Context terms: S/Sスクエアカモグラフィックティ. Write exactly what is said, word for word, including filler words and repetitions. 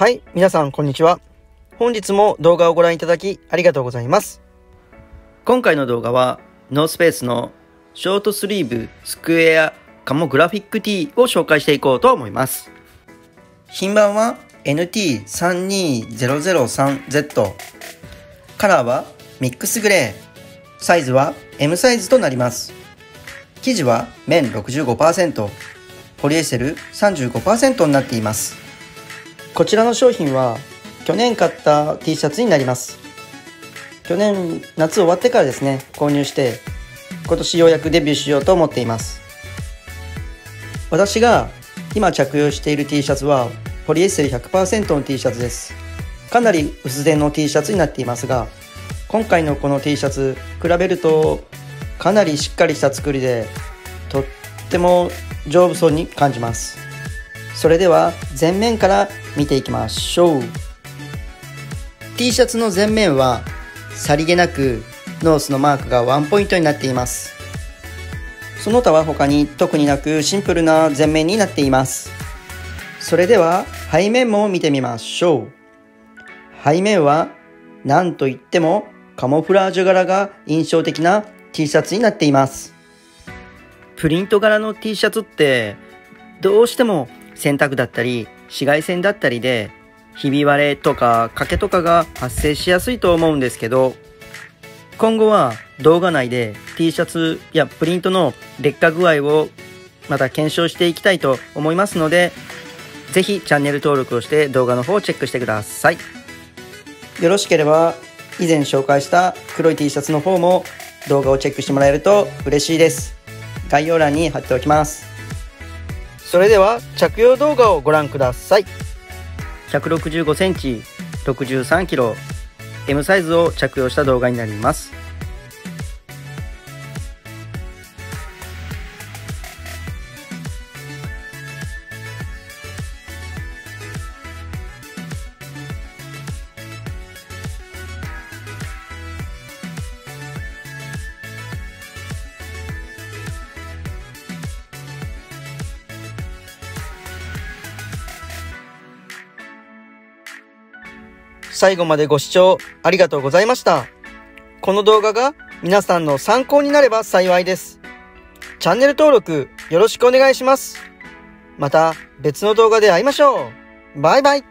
はい、皆さんこんにちは。本日も動画をご覧いただきありがとうございます。今回の動画はノースペースのショートスリーブスクエアカモグラフィック T を紹介していこうと思います。品番は エヌティーさんにーぜろぜろさんゼット、 カラーはミックスグレー、サイズは エム サイズとなります。生地は綿 ろくじゅうごパーセント、ポリエステル さんじゅうごパーセント になっています。こちらの商品は去年買った T シャツになります。去年夏終わってからですね、購入して今年ようやくデビューしようと思っています。私が今着用している T シャツはポリエステル ひゃくパーセント の T シャツです。かなり薄手の T シャツになっていますが、今回のこの T シャツ比べるとかなりしっかりした作りで、とっても丈夫そうに感じます。それでは前面から見ていきましょう。 T シャツの前面はさりげなくノースのマークがワンポイントになっています。その他は他に特になくシンプルな前面になっています。それでは背面も見てみましょう。背面はなんといってもカモフラージュ柄が印象的な T シャツになっています。プリント柄の T シャツってどうしても洗濯だったり紫外線だったりでひび割れとか欠けとかが発生しやすいと思うんですけど、今後は動画内で T シャツやプリントの劣化具合をまた検証していきたいと思いますので、ぜひチャンネル登録をして動画の方をチェックしてください。よろしければ以前紹介した黒い T シャツの方も動画をチェックしてもらえると嬉しいです。概要欄に貼っておきます。それでは着用動画をご覧ください。 ひゃくろくじゅうごセンチ、ろくじゅうさんキロ、エム サイズを着用した動画になります。最後までご視聴ありがとうございました。この動画が皆さんの参考になれば幸いです。チャンネル登録よろしくお願いします。また別の動画で会いましょう。バイバイ。